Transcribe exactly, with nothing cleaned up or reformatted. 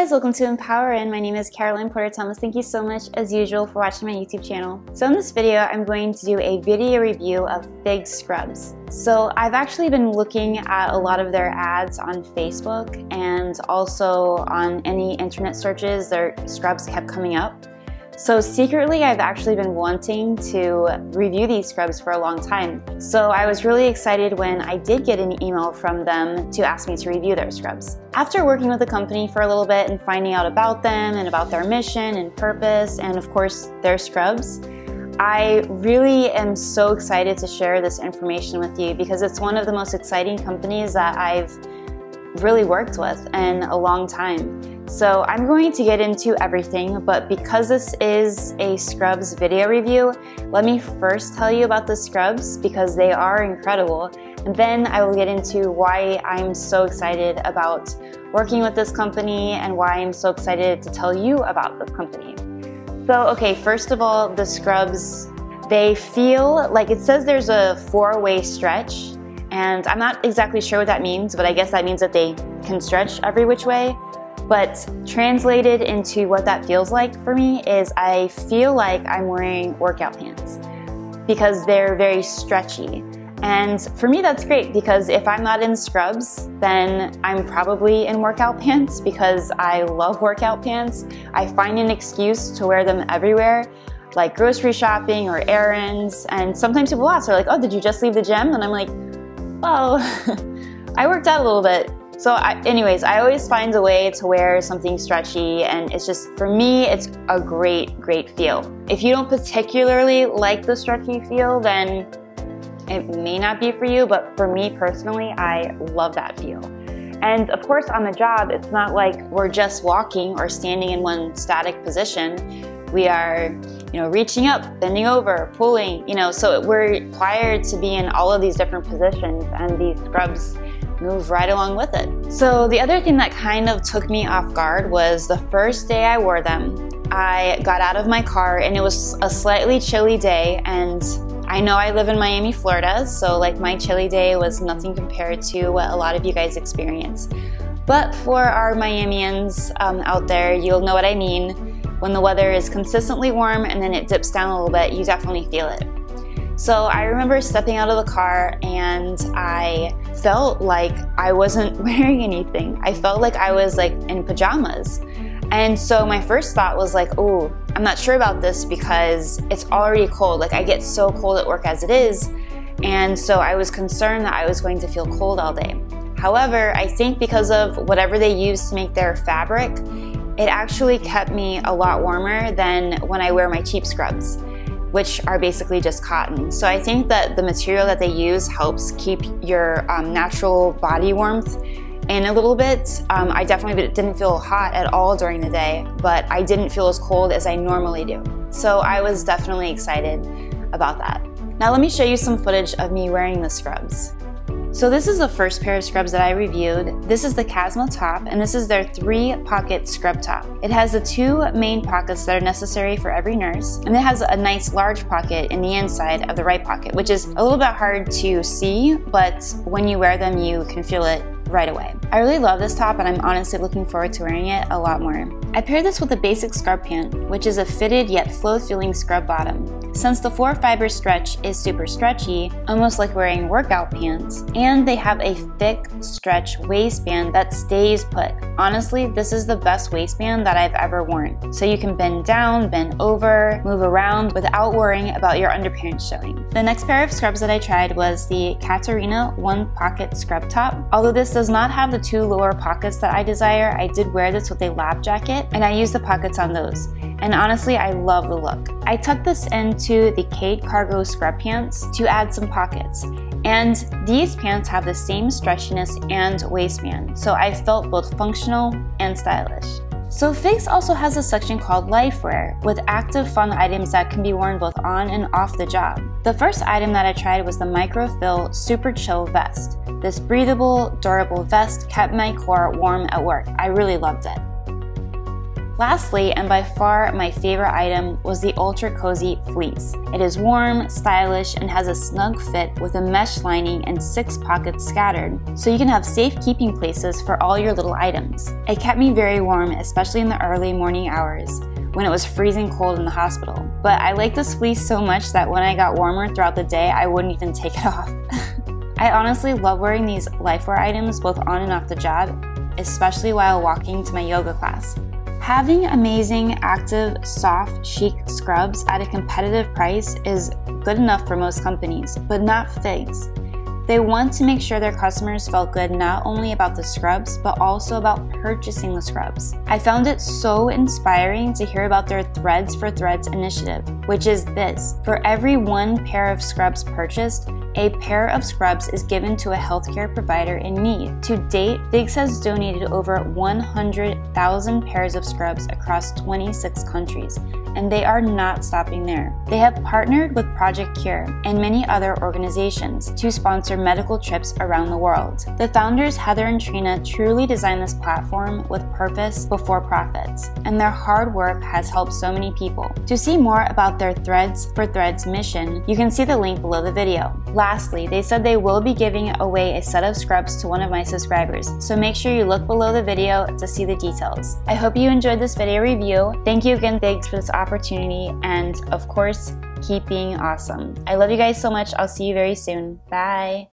guys, welcome to EmpoweRN. My name is Caroline Porter-Thomas. Thank you so much, as usual, for watching my YouTube channel. So in this video, I'm going to do a video review of FIGS scrubs. So I've actually been looking at a lot of their ads on Facebook and also on any internet searches, their scrubs kept coming up. So secretly, I've actually been wanting to review these scrubs for a long time. So I was really excited when I did get an email from them to ask me to review their scrubs. After working with the company for a little bit and finding out about them and about their mission and purpose and of course their scrubs, I really am so excited to share this information with you because it's one of the most exciting companies that I've really worked with in a long time. So I'm going to get into everything, but because this is a scrubs video review, let me first tell you about the scrubs because they are incredible. And then I will get into why I'm so excited about working with this company and why I'm so excited to tell you about this company. So, okay, first of all, the scrubs, they feel like it says there's a four-way stretch, and I'm not exactly sure what that means, but I guess that means that they can stretch every which way. But translated into what that feels like for me is I feel like I'm wearing workout pants because they're very stretchy. And for me, that's great because if I'm not in scrubs, then I'm probably in workout pants because I love workout pants. I find an excuse to wear them everywhere, like grocery shopping or errands. And sometimes people ask, they're like, oh, did you just leave the gym? And I'm like, well, I worked out a little bit. So I, anyways, I always find a way to wear something stretchy, and it's just, for me, it's a great, great feel. If you don't particularly like the stretchy feel, then it may not be for you, but for me personally, I love that feel. And of course, on the job, it's not like we're just walking or standing in one static position. We are, you know, reaching up, bending over, pulling, you know, so we're required to be in all of these different positions, and these scrubs move right along with it. So the other thing that kind of took me off guard was the first day I wore them. I got out of my car and it was a slightly chilly day, and I know I live in Miami, Florida, so like my chilly day was nothing compared to what a lot of you guys experience. But for our Miamians um, out there, you'll know what I mean. When the weather is consistently warm and then it dips down a little bit, you definitely feel it. So I remember stepping out of the car and I felt like I wasn't wearing anything. I felt like I was like in pajamas. And so my first thought was like, oh, I'm not sure about this because it's already cold. Like I get so cold at work as it is. And so I was concerned that I was going to feel cold all day. However, I think because of whatever they use to make their fabric, it actually kept me a lot warmer than when I wear my cheap scrubs, which are basically just cotton. So I think that the material that they use helps keep your um, natural body warmth in a little bit. Um, I definitely didn't feel hot at all during the day, but I didn't feel as cold as I normally do. So I was definitely excited about that. Now let me show you some footage of me wearing the scrubs. So this is the first pair of scrubs that I reviewed. This is the Casma top, and this is their three pocket scrub top. It has the two main pockets that are necessary for every nurse, and it has a nice large pocket in the inside of the right pocket, which is a little bit hard to see, but when you wear them, you can feel it right away. I really love this top, and I'm honestly looking forward to wearing it a lot more. I paired this with a basic scrub pant, which is a fitted yet flow-feeling scrub bottom. Since the four fiber stretch is super stretchy, almost like wearing workout pants, and they have a thick stretch waistband that stays put. Honestly, this is the best waistband that I've ever worn. So you can bend down, bend over, move around without worrying about your underpants showing. The next pair of scrubs that I tried was the Katerina one pocket scrub top. Although this does not have the two lower pockets that I desire, I did wear this with a lab jacket and I used the pockets on those. And honestly, I love the look. I tucked this into the Kate Cargo scrub pants to add some pockets. And these pants have the same stretchiness and waistband, so I felt both functional and stylish. So FIGS also has a section called Lifewear, with active fun items that can be worn both on and off the job. The first item that I tried was the Microfill Super Chill vest. This breathable, durable vest kept my core warm at work. I really loved it. Lastly, and by far my favorite item, was the Ultra Cozy Fleece. It is warm, stylish, and has a snug fit with a mesh lining and six pockets scattered, so you can have safe keeping places for all your little items. It kept me very warm, especially in the early morning hours, when it was freezing cold in the hospital. But I liked this fleece so much that when I got warmer throughout the day, I wouldn't even take it off. I honestly love wearing these lifewear items both on and off the job, especially while walking to my yoga class. Having amazing, active, soft, chic scrubs at a competitive price is good enough for most companies, but not FIGS. They want to make sure their customers felt good not only about the scrubs, but also about purchasing the scrubs. I found it so inspiring to hear about their Threads for Threads initiative, which is this: for every one pair of scrubs purchased, a pair of scrubs is given to a healthcare provider in need. To date, FIGS has donated over one hundred thousand pairs of scrubs across twenty-six countries, and they are not stopping there. They have partnered with Project Cure and many other organizations to sponsor medical trips around the world. The founders, Heather and Trina, truly designed this platform with purpose before profits, and their hard work has helped so many people. To see more about their Threads for Threads mission, you can see the link below the video. Lastly, they said they will be giving away a set of scrubs to one of my subscribers, so make sure you look below the video to see the details. I hope you enjoyed this video review. Thank you again, FIGS, for this opportunity, and of course, keep being awesome. I love you guys so much. I'll see you very soon. Bye.